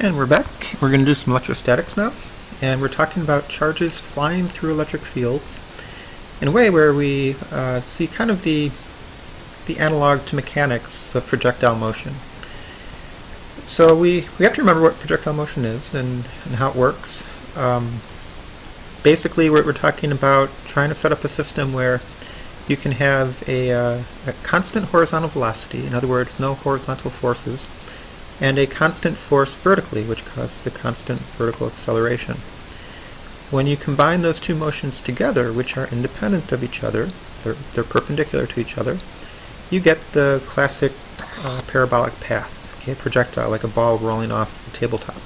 And we're back. We're going to do some electrostatics now, and we're talking about charges flying through electric fields in a way where we see kind of the analog to mechanics of projectile motion. So we have to remember what projectile motion is and how it works. Basically, we're talking about trying to set up a system where you can have a constant horizontal velocity, in other words, no horizontal forces, and a constant force vertically, which causes a constant vertical acceleration. When you combine those two motions together, which are independent of each other, they're perpendicular to each other, you get the classic parabolic path, okay, projectile, like a ball rolling off a tabletop.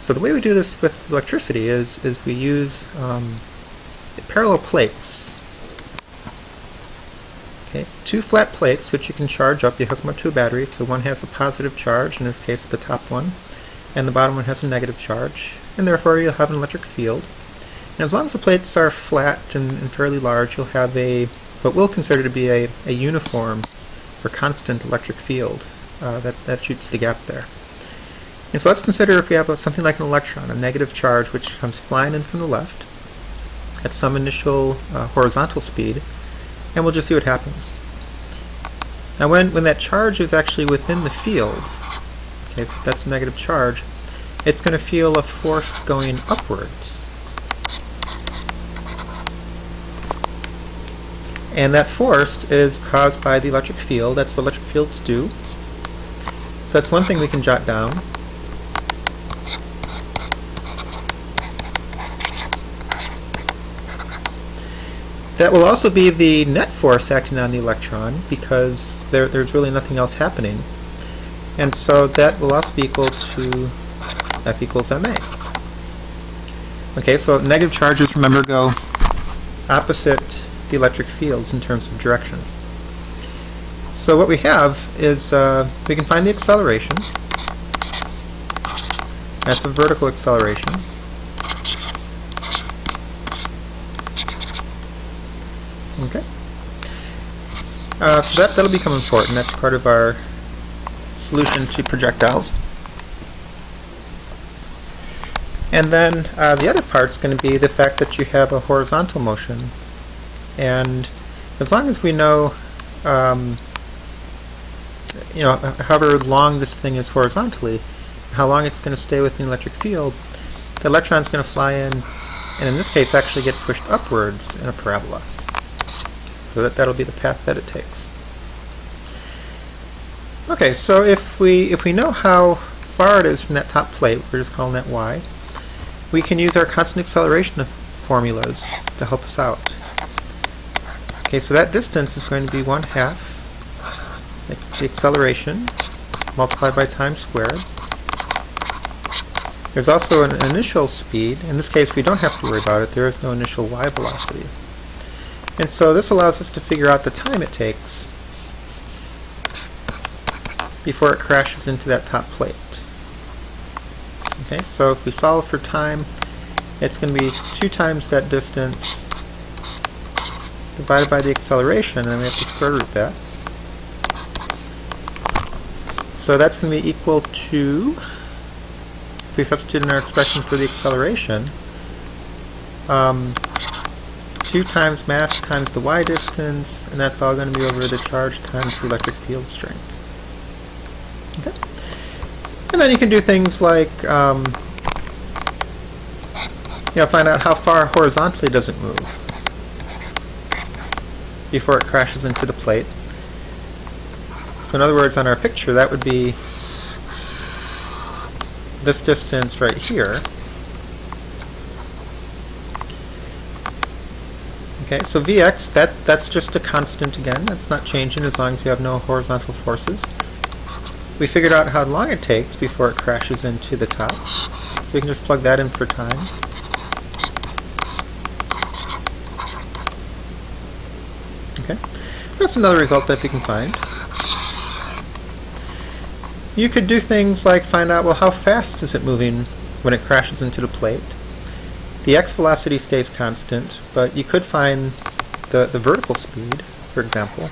So the way we do this with electricity is we use parallel plates. Two flat plates which you can charge up. You hook them up to a battery, so one has a positive charge, in this case the top one, and the bottom one has a negative charge, and therefore you'll have an electric field. And as long as the plates are flat and fairly large, you'll have what we'll consider to be a uniform or constant electric field that shoots the gap there. And so let's consider if we have something like an electron, a negative charge which comes flying in from the left at some initial horizontal speed, and we'll just see what happens. Now when that charge is actually within the field, okay, so that's a negative charge, it's going to feel a force going upwards. And that force is caused by the electric field. That's what electric fields do. So that's one thing we can jot down. That will also be the net force acting on the electron, because there's really nothing else happening. And so that will also be equal to F equals ma. Okay, so negative charges, remember, go opposite the electric fields in terms of directions. So what we have is we can find the acceleration. That's a vertical acceleration. Okay, so that'll become important. That's part of our solution to projectiles. And then the other part's going to be the fact that you have a horizontal motion. And as long as we know, however long this thing is horizontally, how long it's going to stay within the electric field, the electron's going to fly in, and in this case, actually get pushed upwards in a parabola. So that'll be the path that it takes. Okay, so if we know how far it is from that top plate, we're just calling that y, we can use our constant acceleration formulas to help us out. Okay, so that distance is going to be 1/2 the acceleration multiplied by time squared. There's also an initial speed. In this case, we don't have to worry about it. There is no initial y velocity. And so this allows us to figure out the time it takes before it crashes into that top plate. Okay, so if we solve for time, it's going to be 2 times that distance divided by the acceleration, and we have to square root that. So that's going to be equal to, if we substitute in our expression for the acceleration, 2 times mass times the y distance, and that's all going to be over the charge times the electric field strength. Okay. And then you can do things like, find out how far horizontally does it move before it crashes into the plate. So in other words, on our picture, that would be this distance right here. Okay, so Vx, that's just a constant again. That's not changing as long as we have no horizontal forces. We figured out how long it takes before it crashes into the top. So we can just plug that in for time. Okay, that's another result that we can find. You could do things like find out, well, how fast is it moving when it crashes into the plate? The x velocity stays constant, but you could find the vertical speed, for example.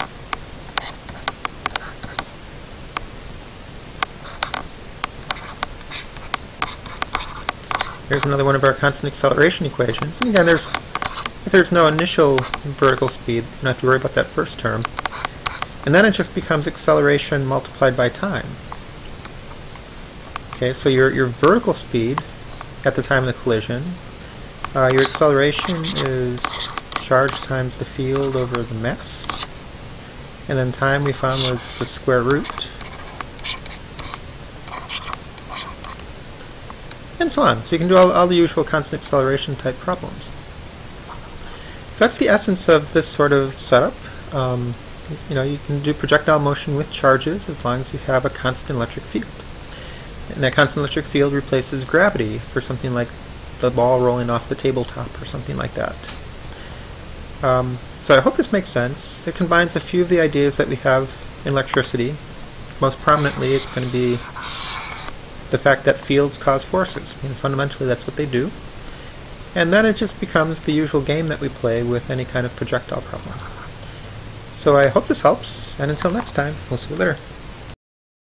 Here's another one of our constant acceleration equations. And again, if there's no initial vertical speed, you don't have to worry about that first term. And then it just becomes acceleration multiplied by time. Okay, so your vertical speed at the time of the collision, your acceleration is charge times the field over the mass, and then time we found was the square root, and so on. So you can do all the usual constant acceleration type problems. So that's the essence of this sort of setup. You know, you can do projectile motion with charges as long as you have a constant electric field. And that constant electric field replaces gravity for something like the ball rolling off the tabletop or something like that. So I hope this makes sense. It combines a few of the ideas that we have in electricity. Most prominently, it's going to be the fact that fields cause forces. I mean, fundamentally, that's what they do. And then it just becomes the usual game that we play with any kind of projectile problem. So I hope this helps, and until next time, we'll see you later.